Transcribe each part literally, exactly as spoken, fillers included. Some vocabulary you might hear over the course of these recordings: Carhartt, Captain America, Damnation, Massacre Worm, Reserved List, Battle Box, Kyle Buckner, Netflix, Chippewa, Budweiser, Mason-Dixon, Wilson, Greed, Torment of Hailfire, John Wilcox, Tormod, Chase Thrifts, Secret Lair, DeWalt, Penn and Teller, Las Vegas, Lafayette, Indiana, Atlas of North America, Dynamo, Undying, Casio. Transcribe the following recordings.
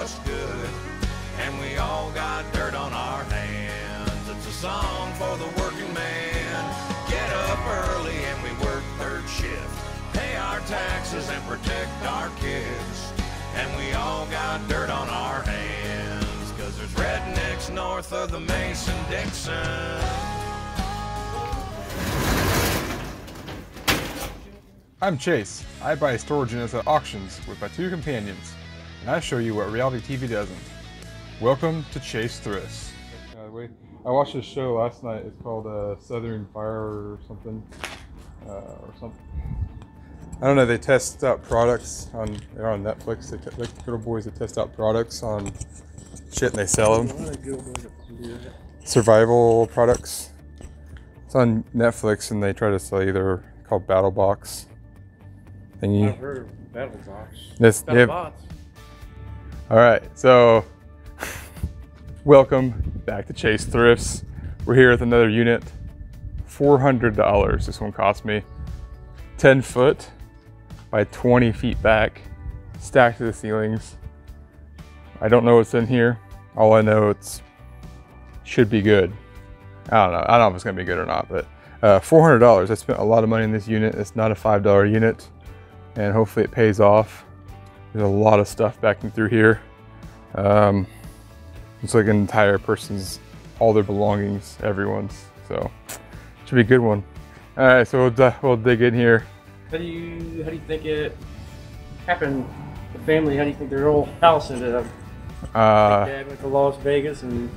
us good, and we all got dirt on our hands. It's a song for the working man. Get up early and we work third shift, pay our taxes and protect our kids, and we all got dirt on our hands, 'cause there's rednecks north of the Mason-Dixon. I'm Chase. I buy storage units at auctions with my two companions, and I show you what reality T V doesn't. Welcome to Chase Thriss. Uh, wait, I watched this show last night. It's called uh, Southern Fire or something, uh, or something. I don't know. They test out products on. They're on Netflix. They te like little boys that test out products on shit and they sell them. Survival products. It's on Netflix, and they try to sell you. They're called Battle Box. Thingy. I've heard of Battle Box. This, Battle Box. All right, so welcome back to Chase Thrifts. We're here with another unit, four hundred dollars. This one cost me ten foot by twenty feet back, stacked to the ceilings. I don't know what's in here. All I know it's should be good. I don't know. I don't know if it's gonna be good or not, but uh, four hundred dollars. I spent a lot of money in this unit. It's not a five dollar unit. And hopefully it pays off. There's a lot of stuff backing through here. Um, it's like an entire person's, all their belongings, everyone's. So it should be a good one. All right, so we'll, we'll dig in here. How do you how do you think it happened? The family, how do you think their whole house ended up? Uh, Dad went to Las Vegas and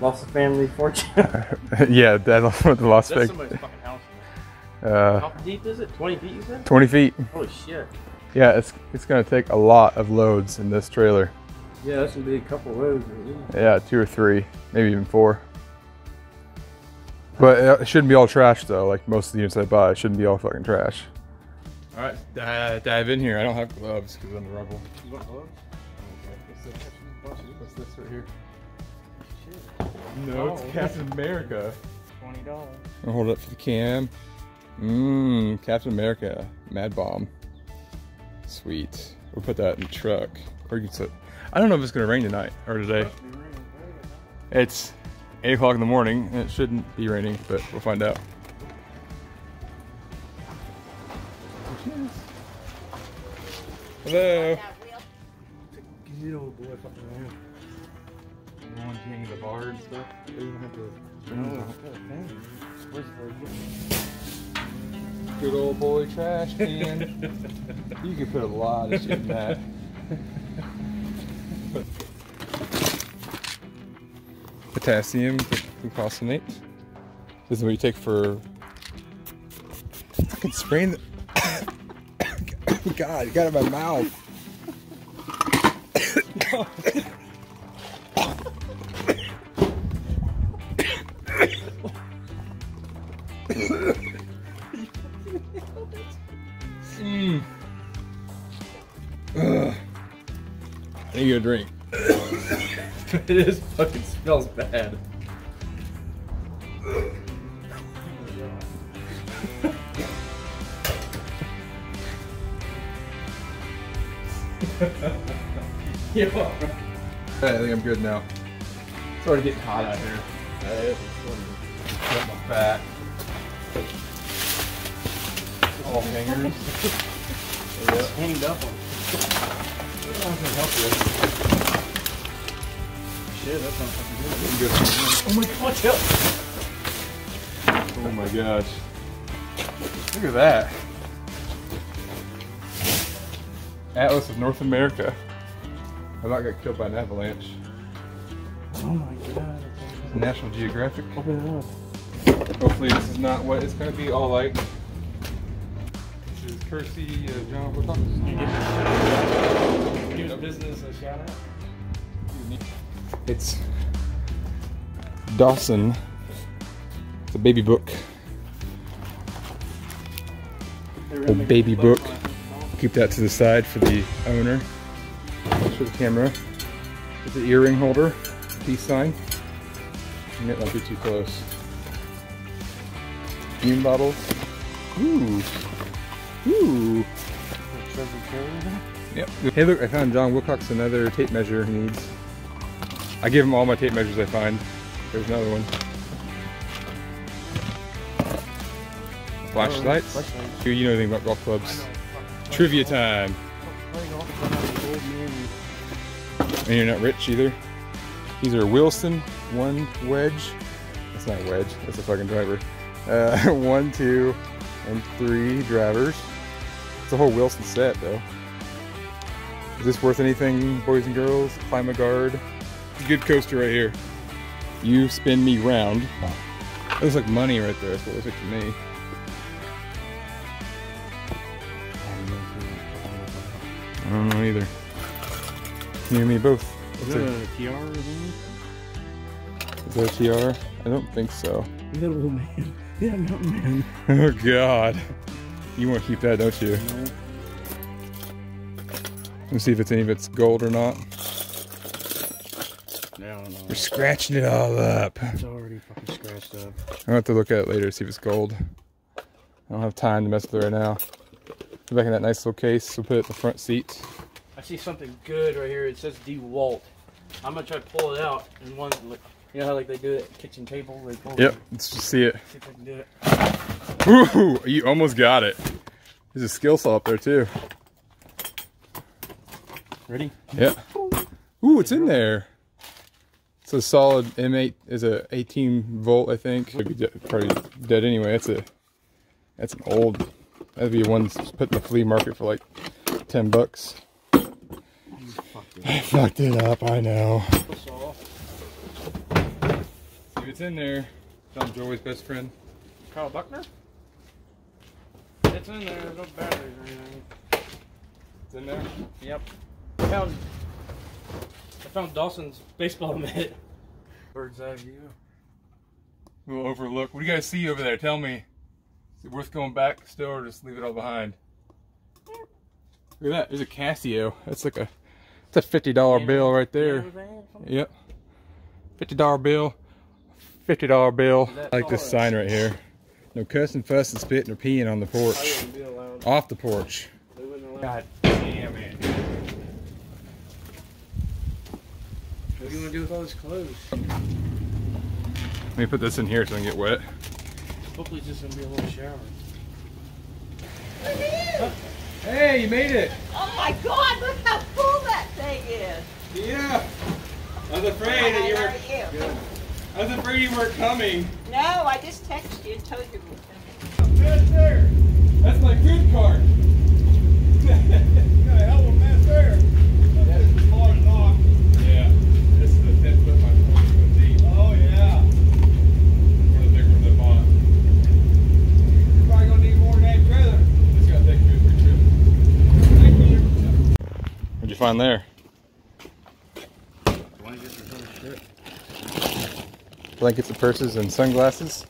lost the family fortune. Yeah, Dad went to Las Vegas. That's somebody's fucking house. Uh, How deep is it? twenty feet you said? twenty feet. Holy shit. Yeah, it's, it's going to take a lot of loads in this trailer. Yeah, that's going to be a couple loads. Really. Yeah, two or three, maybe even four. But it shouldn't be all trash though, like most of the units I buy, it shouldn't be all fucking trash. Alright, uh, dive in here. I don't have gloves because I'm the rubble. You want gloves? Okay. What's this, What's this right here? Shit. No, oh, it's Captain America. twenty dollars. I'll hold it up for the cam. Mmm, Captain America, Mad Bomb. Sweet. We'll put that in the truck. Or you can sit. I don't know if it's gonna rain tonight or today. It's eight o'clock in the morning and it shouldn't be raining, but we'll find out. Hello. Get old boy fucking around. You want to hang the bar and stuff? You don't have to. Where's the good old boy trash can. You can put a lot of shit in that. Potassium glucosinate. This is what you take for fucking spraying the God, it got out of my mouth. Mm. Ugh. I need a drink. It is fucking smells bad. Yeah. All right, I think I'm good now. It's already getting hot out here. Uh, it's sort of my back. All hangers. Yep. Hanged up on. I was gonna help you. Shit, that sounds fucking good. Oh my god, watch out! Oh my gosh. Look at that. Atlas of North America. I about got killed by an avalanche. Oh my god. National Geographic. Open it up. Hopefully this is not what it's gonna be all like. Kirsty, uh, John Wilcox. You give your business a shout out. It's Dawson. It's a baby book. A baby book. Keep that to the side for the owner. For the camera. It's an earring holder. Peace sign. And it might be too close. Bean bottles. Ooh. Ooh. Treasure Yep. Hey, look, I found John Wilcox another tape measure he needs. I give him all my tape measures I find. There's another one. Flashlights? Oh, flashlights. Dude, you know anything about golf clubs. Trivia time. And you're not rich either. These are Wilson, one wedge. That's not a wedge, that's a fucking driver. Uh, one, two, and three drivers. It's a whole Wilson set though. Is this worth anything, boys and girls? Climb a guard. Good coaster right here. You spin me round. It looks like money right there, that's what it looks like to me. I don't know either. You and me both. Is that a tiara? Is that a tiara? I don't think so. Little man. Yeah, no man. Oh God. You want to keep that, don't you? No. Let's see if it's any of it's gold or not. No, no. We're scratching it all up. It's already fucking scratched up. I'll have to look at it later to see if it's gold. I don't have time to mess with it right now. Put it back in that nice little case. We'll put it at the front seat. I see something good right here. It says DeWalt. I'm gonna try to pull it out and one look. You know how like they do it at the kitchen table? They pull yep. It. Let's just see it. See if I can do it. Ooh! You almost got it. There's a skill saw up there too. Ready? Yeah. Ooh, it's in there. It's a solid M eight. Is a eighteen volt, I think. It'd be de- probably dead anyway. That's a. That's an old. That'd be one that's put in the flea market for like ten bucks. You fucked it up. I fucked it up, I know. See what's in there. John Joey's best friend. Kyle Buckner? It's in there, there's no batteries or anything. It's in there? Yep. I found, I found Dawson's baseball mitt. Bird's eye view. A little overlook. What do you guys see over there? Tell me. Is it worth going back still or just leave it all behind? Look at that, there's a Casio. That's like a it's a fifty dollar bill right there. Yep. fifty dollar bill. fifty dollar bill. I like this sign right here. No cussing, fussing, spitting, or peeing on the porch. Off the porch. God damn it. What do you want to do with all this clothes? Let me put this in here so I can get wet. Hopefully it's just going to be a little shower. Look at you! Hey, you made it! Oh my God, look how cool that thing is! Yeah! I was afraid Hi, that you were... How are you? I was afraid you weren't coming. No, I just texted you and told you we were coming. That's there! That's my food cart! You got a hell of a mess there! That's just hard and off. Yeah, this is the tip of my foot deep. Oh yeah! What'd you find there? Blankets and other shit. Blankets and purses and sunglasses.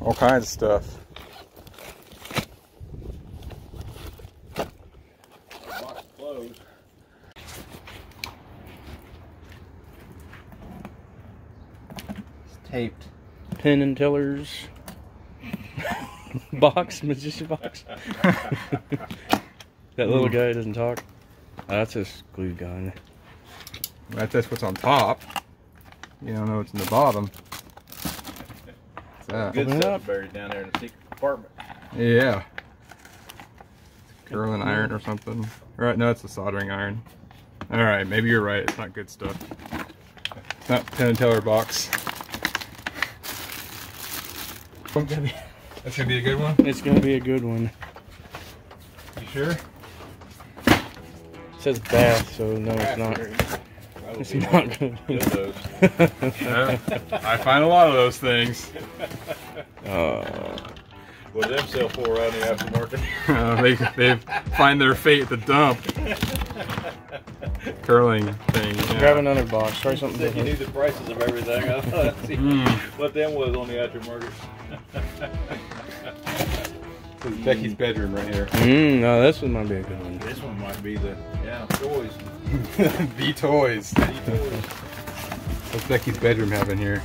All kinds of stuff. Box closed. It's taped. Penn and Teller's box, magician box. That little guy doesn't talk. Oh, that's his glue gun. Right, that's what's on top. You don't know what's in the bottom. That? Good Open stuff buried down there in the secret compartment. Yeah. Curling iron or something. Right, no, it's a soldering iron. Alright, maybe you're right. It's not good stuff. It's not Penn and Teller box. That's gonna be a good one? It's gonna be a good one. You sure? It says bath, so no, it's not. It's not good. Yeah, I find a lot of those things. Uh, what do them sell for right in the aftermarket? Uh, they they find their fate at the dump. Curling thing. Yeah. Grab another box. Try something different. You knew the prices of everything. I thought I'd see mm. what them was on the aftermarket. This is Becky's bedroom right here. Mm, no, this one might be a good one. This one might be the yeah toys. The toys. The toys. What's Becky's bedroom have in here?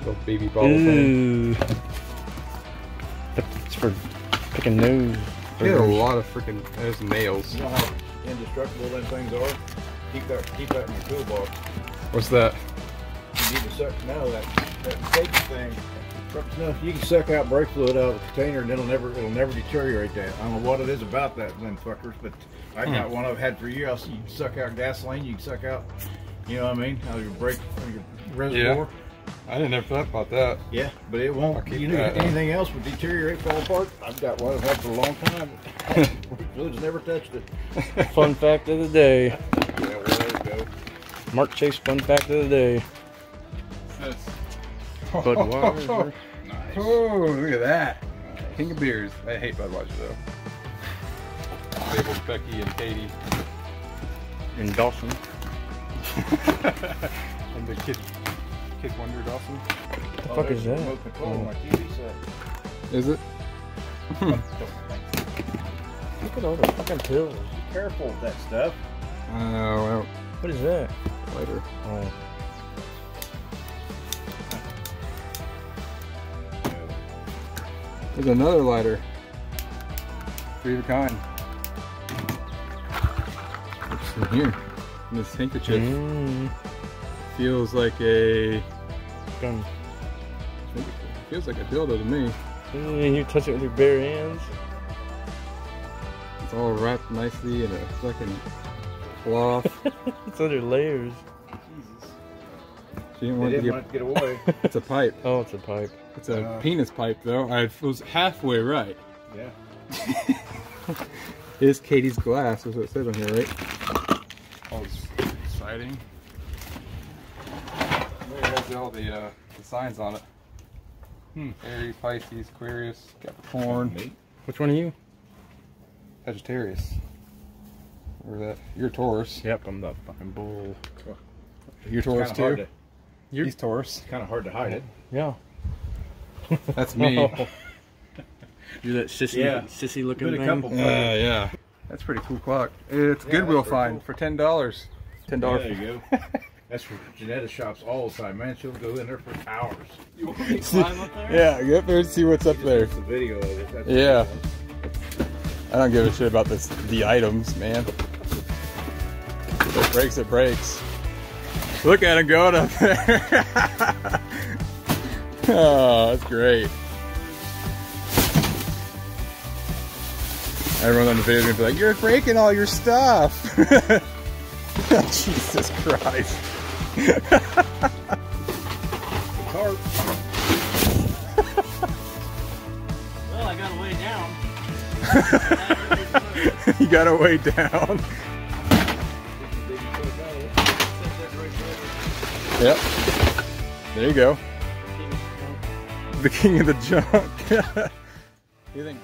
Little baby bottle thing. It's for picking new. He had a lot of freaking those nails. You know how indestructible them things are? Keep that, keep that in your toolbox. What's that? You need to suck now that that cake thing. You can suck out brake fluid out of a container and it'll never it'll never deteriorate that. I don't know what it is about that, them fuckers, but I got one I've had for years. You can suck out gasoline, you can suck out, you know what I mean, out of your brake, your reservoir. Yeah. I didn't ever thought about that. Yeah, but it won't. You know, anything else would deteriorate, fall apart. I've got one I've had for a long time. Brake fluid's never touched it. Fun fact of the day. Yeah, well, there you go. Mark Chase fun fact of the day. That's Budweiser. Nice. Oh, look at that. Nice. King of beers. I hate Budweiser though. Mabel, Becky, and Katie. And Dawson. And the kid, kid wonder Dawson. What the oh, fuck is that? Oh. Is it? Look at all the fucking pills. Be careful with that stuff. Oh, uh, well. What is that? Lighter. Oh. There's another lighter. Three of a kind. What's in here? In this handkerchief. Mm. Feels like a gun. Feels like a dildo to me. Mm, you touch it with your bare hands. It's all wrapped nicely in a fucking cloth. It's under layers. Jesus. She didn't want, didn't to, want get... to get away. It's a pipe. Oh, it's a pipe. It's a uh, penis pipe, though. I was halfway right. Yeah. Here's Katie's glass. That's what it says on here, right? All this siding. It has all the, uh, the signs on it. Hmm. Aries, Pisces, Aquarius, Capricorn. Which one are you? Sagittarius. Or that? You're Taurus. Yep, I'm the fucking bull. You're Taurus too. To, you're, he's Taurus. It's kind of hard to hide it. Yeah. That's me. Oh. You're that sissy, yeah. sissy looking thing. Yeah, uh, yeah. That's a pretty cool clock. It's a yeah, Goodwill find cool. for ten dollars. Ten dollars. Yeah, there you go. That's for Janetta shops all the time, man. She'll go in there for hours. You want me to climb up there? Yeah, get up there and see what's she up there. The video of it. That's yeah. I don't give a shit about this. The items, man. If it breaks, it breaks. Look at him going up there. Oh, that's great. Everyone on the video is going to be like, you're breaking all your stuff. Jesus Christ. Well, I got a way down. You got a way down. Yep. There you go. The king of the junk. You think?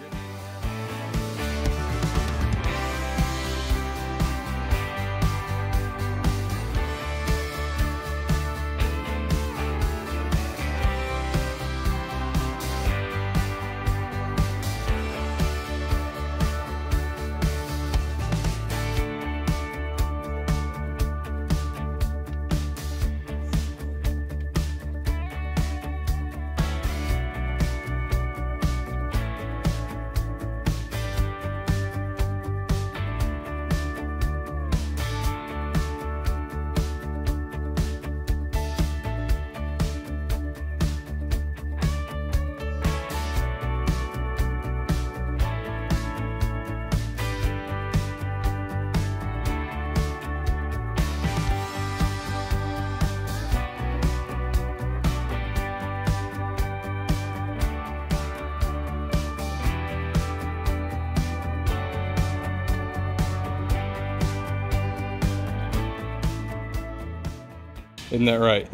Isn't that right?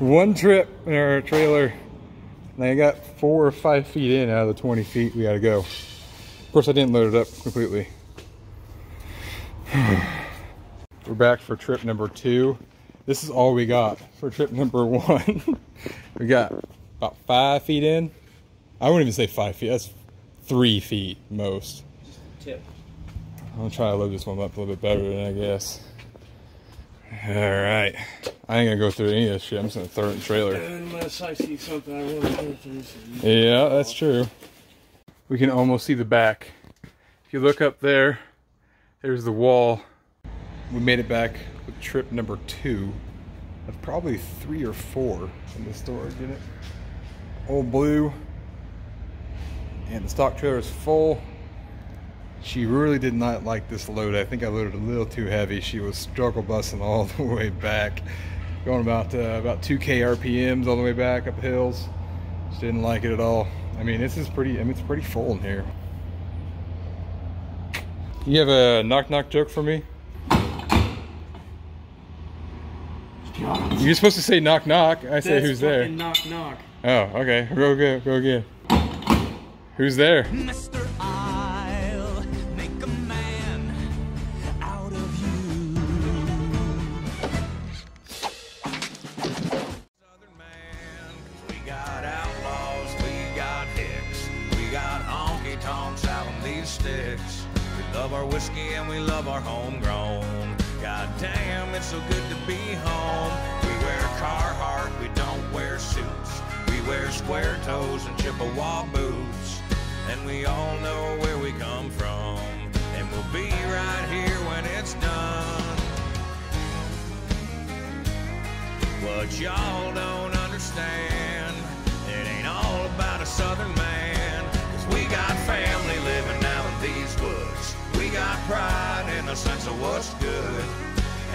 One trip in our trailer, and I got four or five feet in out of the twenty feet we gotta go. Of course, I didn't load it up completely. We're back for trip number two. This is all we got for trip number one. We got about five feet in. I wouldn't even say five feet, that's three feet most. Just a tip. I'm gonna try to load this one up a little bit better than I guess. All right, I ain't gonna go through any of this shit. I'm just gonna throw it in the trailer. Unless I see something I want to go through. Yeah, that's true. We can almost see the back. If you look up there, there's the wall. We made it back with trip number two of probably three or four in the store, didn't it? Old Blue. And the stock trailer is full. She really did not like this load. I think I loaded a little too heavy. She was struggle busting all the way back. Going about uh, about two K R P Ms all the way back up the hills. She didn't like it at all. I mean, this is pretty, I mean, it's pretty full in here. You have a knock-knock joke for me? You're supposed to say knock-knock. I say, who's there? Knock-knock. Oh, okay. Go again, go again. Who's there? Mister I'll make a man out of you. Southern man, we got outlaws, we got hicks, we got honky tonks out on these sticks. We love our whiskey and we love our homegrown. God damn, it's so good to be home. We wear Carhartt, we don't wear suits. We wear square toes and Chippewa boots. And we all know where we come from. And we'll be right here when it's done. What y'all don't understand, it ain't all about a Southern man. 'Cause we got family living out in these woods. We got pride in the sense of what's good.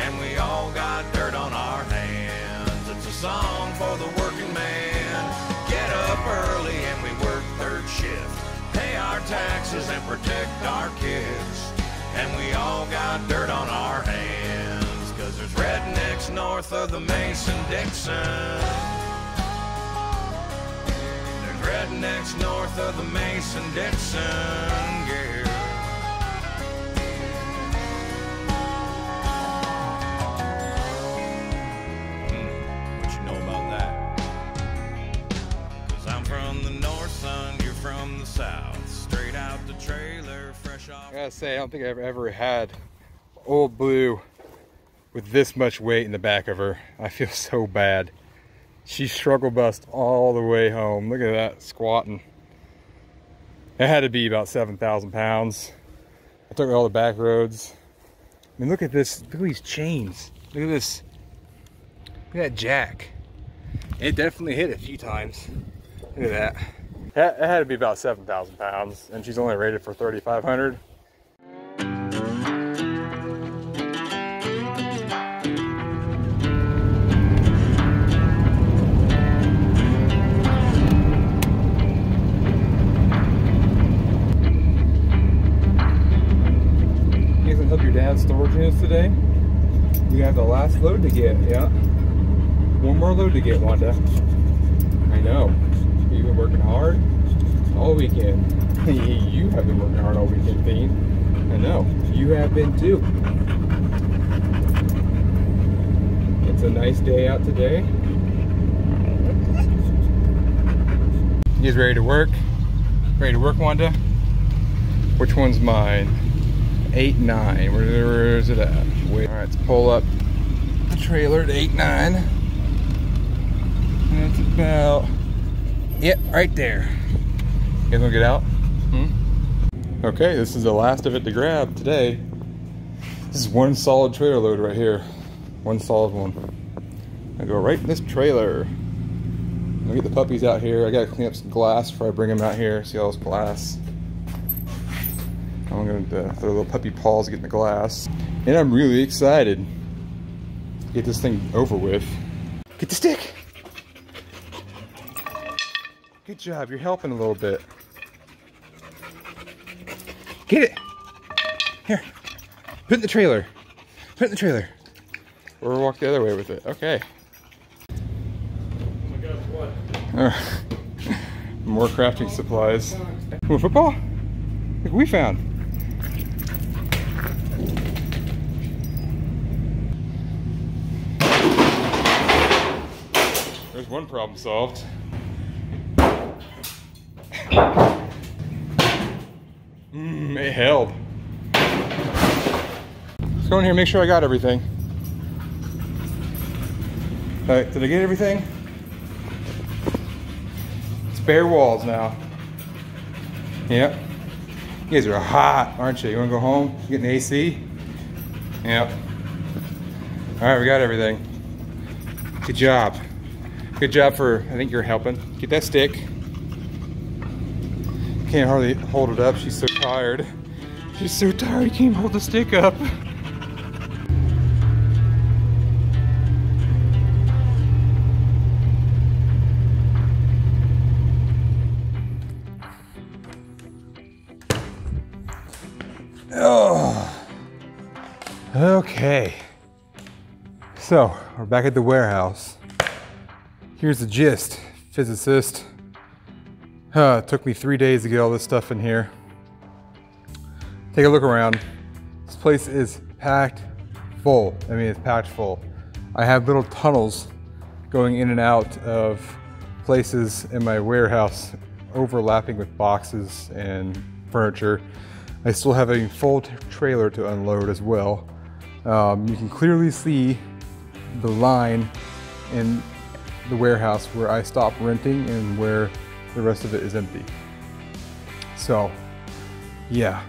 And we all got dirt on our hands. It's a song for the working man. Get up early and we work third shift. Pay our taxes and protect our kids. And we all got dirt on our hands. 'Cause there's rednecks north of the Mason-Dixon. There's rednecks north of the Mason-Dixon, yeah. South, straight out the trailer, fresh off. I gotta say, I don't think I've ever had Old Blue with this much weight in the back of her. I feel so bad. She struggle bust all the way home. Look at that, squatting. It had to be about seven thousand pounds. I took her all the back roads. I mean, look at this, look at these chains. Look at this, look at that jack. It definitely hit a few times. Look at that. It had to be about seven thousand pounds, and she's only rated for thirty-five hundred. You guys can help your dad's storage units today. We have the last load to get, yeah. One more load to get, Wanda. I know. You've been working hard all weekend. You have been working hard all weekend, Dean. I know. You have been too. It's a nice day out today. You guys ready to work? Ready to work, Wanda? Which one's mine? eight nine. Where, where is it at? Wait. All right, let's pull up the trailer at eight nine. That's about... Yep, right there. You guys wanna get out? Hmm? Okay, this is the last of it to grab today. This is one solid trailer load right here. One solid one. I go right in this trailer. I'll get the puppies out here. I gotta clean up some glass before I bring them out here. See all this glass. I'm gonna throw little puppy paws getting the glass. And I'm really excited. Get this thing over with. Get the stick! Good job, you're helping a little bit. Get it! Here, put it in the trailer. Put it in the trailer. Or we'll walk the other way with it, okay. Oh my gosh, what? More crafting supplies. More football? Look what we found. There's one problem solved. Mmm, it held. Let's go in here and make sure I got everything. All right, did I get everything? It's bare walls now. Yep. You guys are hot, aren't you? You wanna go home? You getting A C? Yep. All right, we got everything. Good job. Good job for, I think you're helping. Get that stick. Can't hardly hold it up, she's so tired. She's so tired, you can't hold the stick up. Oh, okay. So, we're back at the warehouse. Here's the gist, physicist. Uh, it took me three days to get all this stuff in here. Take a look around. This place is packed full. I mean, it's packed full. I have little tunnels going in and out of places in my warehouse, overlapping with boxes and furniture. I still have a full trailer to unload as well. Um, you can clearly see the line in the warehouse where I stop renting and where the rest of it is empty. So, yeah.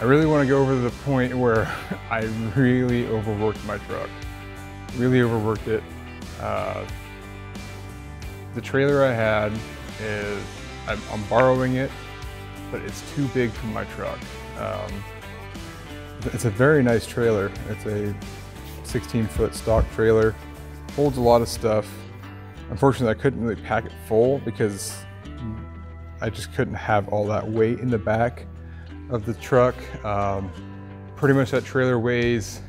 I really want to go over to the point where I really overworked my truck. Really overworked it. Uh, the trailer I had is, I'm, I'm borrowing it, but it's too big for my truck. Um, it's a very nice trailer. It's a sixteen foot stock trailer. Holds a lot of stuff. Unfortunately, I couldn't really pack it full because I just couldn't have all that weight in the back of the truck. Um, pretty much that trailer weighs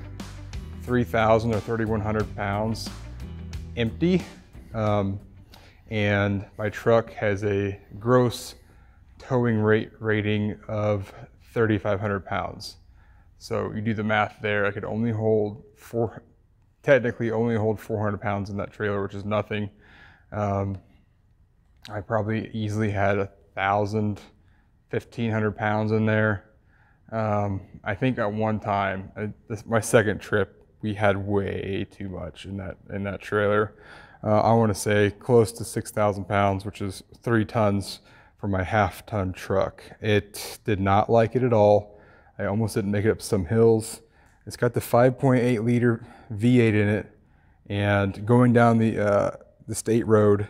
three thousand or thirty-one hundred pounds empty. Um, and my truck has a gross towing rate rating of thirty-five hundred pounds. So you do the math there, I could only hold four, technically only hold four hundred pounds in that trailer, which is nothing. Um, I probably easily had a thousand, fifteen hundred pounds in there. Um, I think at one time, I, this, my second trip, we had way too much in that, in that trailer. Uh, I wanna say close to six thousand pounds, which is three tons for my half ton truck. It did not like it at all. I almost didn't make it up some hills. It's got the five point eight liter V eight in it, and going down the, uh, the state road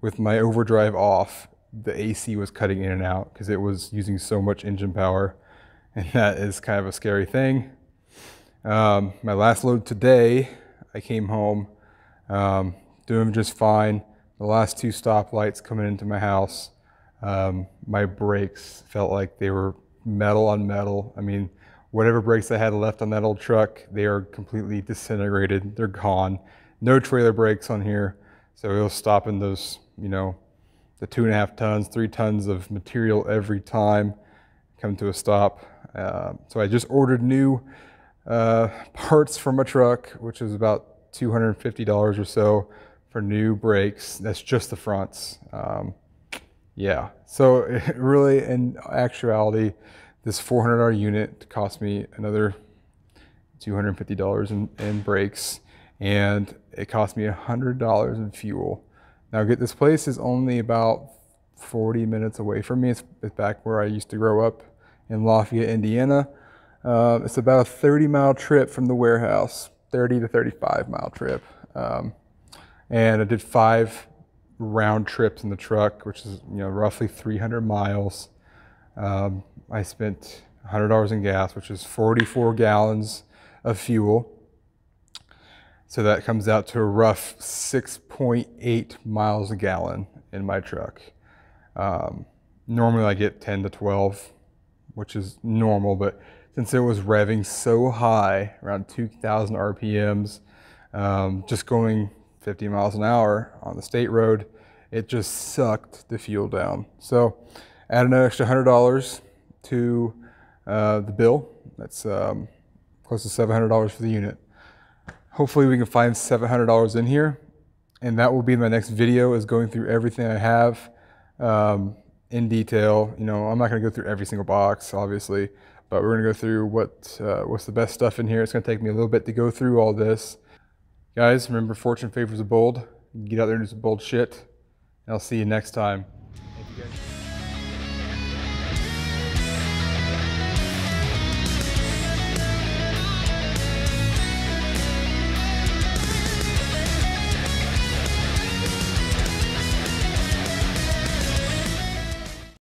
with my overdrive off, the A C was cutting in and out because it was using so much engine power, and that is kind of a scary thing. Um, my last load today, I came home um, doing just fine. The last two stoplights coming into my house, um, my brakes felt like they were metal on metal. I mean, whatever brakes I had left on that old truck, they are completely disintegrated. They're gone. No trailer brakes on here, so it'll stop in those, you know, the two and a half tons, three tons of material every time come to a stop. Uh, so I just ordered new uh, parts for my truck, which is about two hundred fifty dollars or so for new brakes. That's just the fronts. Um, yeah, so it really, in actuality, this four hundred dollar unit cost me another two hundred fifty dollars in, in brakes, and it cost me one hundred dollars in fuel. Now get this, place is only about forty minutes away from me. It's back where I used to grow up in Lafayette, Indiana. Uh, it's about a thirty mile trip from the warehouse, thirty to thirty-five mile trip. Um, and I did five round trips in the truck, which is, you know, roughly three hundred miles. Um, I spent one hundred dollars in gas, which is forty-four gallons of fuel. So that comes out to a rough six point eight miles a gallon in my truck. Um, normally I get ten to twelve, which is normal, but since it was revving so high, around two thousand R P Ms, um, just going fifty miles an hour on the state road, it just sucked the fuel down. So add an extra one hundred dollars to uh, the bill. That's um, close to seven hundred dollars for the unit. Hopefully we can find seven hundred dollars in here, and that will be my next video, is going through everything I have um, in detail. You know, I'm not gonna go through every single box, obviously, but we're gonna go through what, uh, what's the best stuff in here. It's gonna take me a little bit to go through all this. Guys, remember, fortune favors the bold. Get out there and do some bold shit. And I'll see you next time. Thank you guys.